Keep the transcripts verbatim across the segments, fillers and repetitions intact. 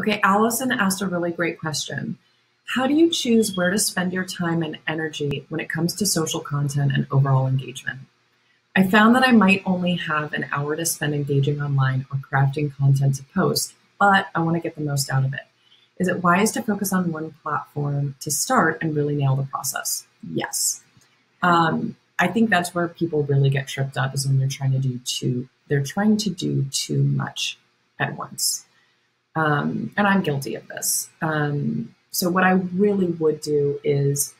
Okay, Allison asked a really great question. How do you choose where to spend your time and energy when it comes to social content and overall engagement? I found that I might only have an hour to spend engaging online or crafting content to post, but I want to get the most out of it. Is it wise to focus on one platform to start and really nail the process? Yes. Um, I think that's where people really get tripped up, is when they're trying to do too, they're trying to do too much at once. Um, and I'm guilty of this. Um, so what I really would do is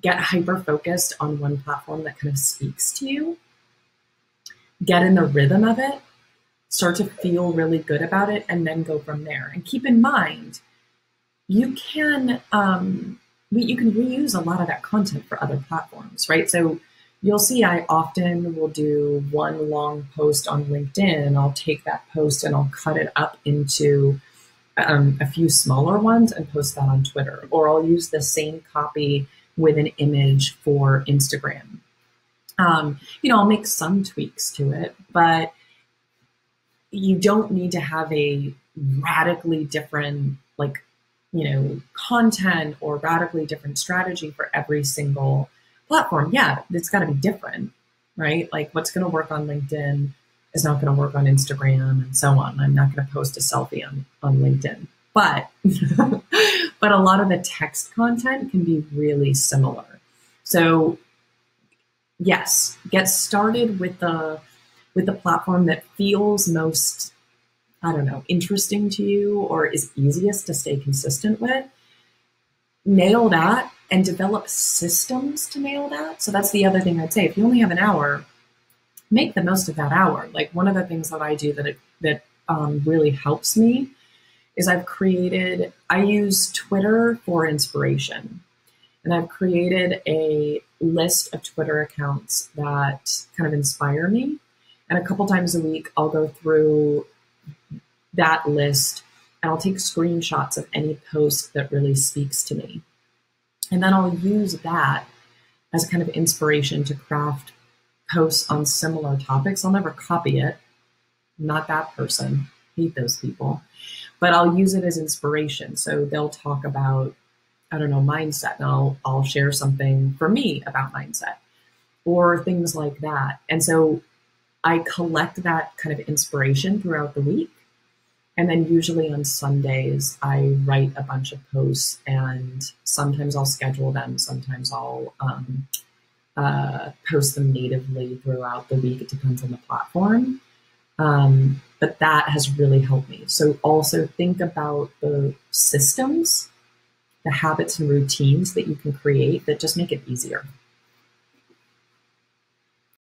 get hyper-focused on one platform that kind of speaks to you, get in the rhythm of it, start to feel really good about it, and then go from there. And keep in mind, you can, um, you can reuse a lot of that content for other platforms, right? So you'll see I often will do one long post on LinkedIn. I'll take that post and I'll cut it up into um, a few smaller ones and post that on Twitter. Or I'll use the same copy with an image for Instagram. Um, you know, I'll make some tweaks to it, but you don't need to have a radically different, like, you know, content or radically different strategy for every single platform. Yeah, it's got to be different, right? Like, what's going to work on LinkedIn is not going to work on Instagram, and so on. I'm not going to post a selfie on, on LinkedIn, but but a lot of the text content can be really similar. So yes, get started with the with the platform that feels most, I don't know, interesting to you or is easiest to stay consistent with. Nail that, and develop systems to nail that. So that's the other thing I'd say. If you only have an hour, make the most of that hour. Like, one of the things that I do that, it, that um, really helps me is I've created, I use Twitter for inspiration. And I've created a list of Twitter accounts that kind of inspire me. And a couple times a week, I'll go through that list and I'll take screenshots of any post that really speaks to me. And then I'll use that as kind of inspiration to craft posts on similar topics. I'll never copy it. I'm not that person. I hate those people. But I'll use it as inspiration. So they'll talk about, I don't know, mindset. And I'll, I'll share something for me about mindset or things like that. And so I collect that kind of inspiration throughout the week. And then usually on Sundays, I write a bunch of posts, and sometimes I'll schedule them. Sometimes I'll um, uh, post them natively throughout the week. It depends on the platform. Um, but that has really helped me. So also think about the systems, the habits and routines that you can create that just make it easier.